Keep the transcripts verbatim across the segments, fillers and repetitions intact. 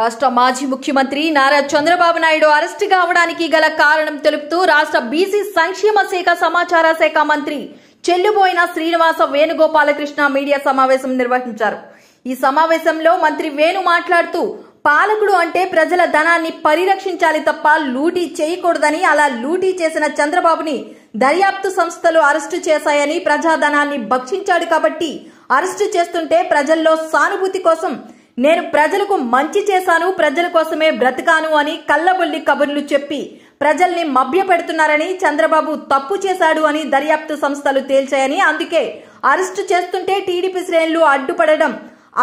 రాష్ట్ర మాజీ ముఖ్యమంత్రి నారాయణ చంద్రబాబు నాయడో అరెస్ట్ కావడానికి గల కారణం తెలుపుతూ రాష్ట్ర బీసీ సంక్షేమ శాఖ సమాచార శాఖ మంత్రి చెల్లుబోయినా శ్రీనివాస్ వేణుగోపాల్ కృష్ణ మీడియా సమావేశం నిర్వహించారు। ఈ సమావేశంలో మంత్రి వేణు మాట్లాడుతూ పాలకుడు అంటే ప్రజల ధనాన్ని పరిరక్షించాలి తప్ప లూటీ చేయకూడదని అలా లూటీ చేసిన చంద్రబాబుని దర్యాప్తు సంస్థలు అరెస్ట్ చేశాయని ప్రజా ధనాన్ని భక్షించాడు కాబట్టి అరెస్ట్ చేస్తుంటే ప్రజల్లో సానుభూతి కోసం నేను ప్రజలకు మంచి చేశాను ప్రజల కోసమే బ్రతకాను అని కల్లబొల్లి కబుర్లు చెప్పి ప్రజల్ని మభ్యపెడుతున్నారని చంద్రబాబు తప్పు చేశాడు అని దర్యాప్తు సంస్థలు తేల్చాయని అందుకే అరెస్ట్ చేస్తుంటే టీడీపీ శ్రేణులు అడ్డుపడడం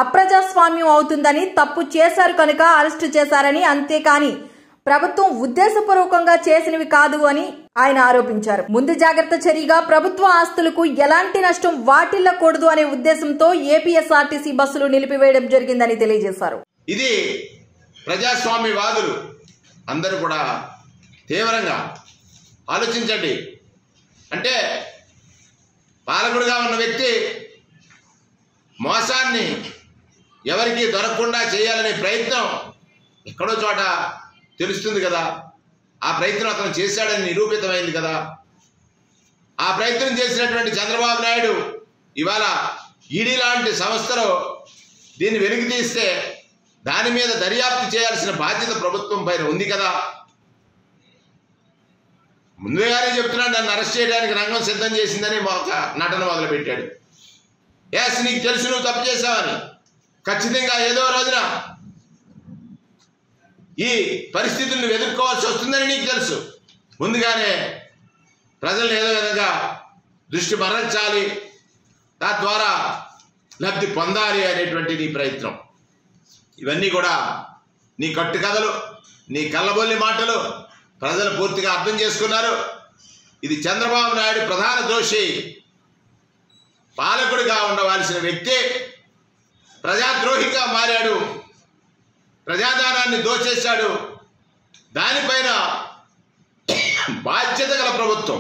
అప్రజాస్వామ్యం అవుతుందని తప్పు చేశారు కనుక అరెస్ట్ చేశారని అంతేకాని ప్రభుత్వం ఉద్దేశపూర్వకంగా చేసినవి కాదు అని ఆయన ఆరోపించారు। ముందు జాగ్రత్త చర్యగా ప్రభుత్వ ఆస్తులకు ఎలాంటి నష్టం వాటిల్లకూడదు అనే ఉద్దేశంతో ఏపీఎస్ఆర్టీసీ బస్సులు నిలిపివేయడం జరిగిందని తెలియజేశారు। ఇది ప్రజాస్వామ్యవాదులు అందరూ కూడా తీవ్రంగా ఆలోచించండి। అంటే పాలకుడిగా ఉన్న వ్యక్తి మోసాన్ని ఎవరికి దొరకకుండా చేయాలనే ప్రయత్నం ఎక్కడో చోట తెలుస్తుంది కదా। ఆ ప్రయత్నం అతను చేశాడని నిరూపితమైంది కదా। ఆ ప్రయత్నం చేసినటువంటి చంద్రబాబు నాయుడు ఇవాళ ఈడీ లాంటి సంస్థలో దీన్ని వెలికి తీస్తే దాని మీద దర్యాప్తు చేయాల్సిన బాధ్యత ప్రభుత్వం పైన ఉంది కదా। ముందుగానే చెప్తున్నాడు నన్ను అరెస్ట్ చేయడానికి రంగం సిద్ధం చేసిందని ఒక నటన మొదలుపెట్టాడు। ఎస్ నీకు తెలుసు నువ్వు తప్పు చేశావని ఖచ్చితంగా ఏదో రోజున ఈ పరిస్థితులను ఎదుర్కోవాల్సి వస్తుందని నీకు తెలుసు। ముందుగానే ప్రజలను ఏదో విధంగా దృష్టి మరల్చాలి తద్వారా లబ్ధి పొందాలి అనేటువంటి నీ ప్రయత్నం ఇవన్నీ కూడా నీ కట్టు కథలు నీ కళ్ళబొల్లి మాటలు ప్రజలు పూర్తిగా అర్థం చేసుకున్నారు। ఇది చంద్రబాబు నాయుడు ప్రధాన దోషి। పాలకుడిగా ఉండవలసిన వ్యక్తి ప్రజాద్రోహిగా మారాడు, ప్రజాధనాన్ని దోచేశాడు। దానిపైన బాధ్యత గల ప్రభుత్వం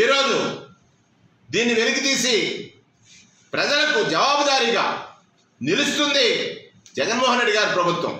ఈరోజు దీన్ని వెలికి తీసి ప్రజలకు జవాబుదారీగా నిలుస్తుంది జగన్మోహన్ రెడ్డి గారి ప్రభుత్వం।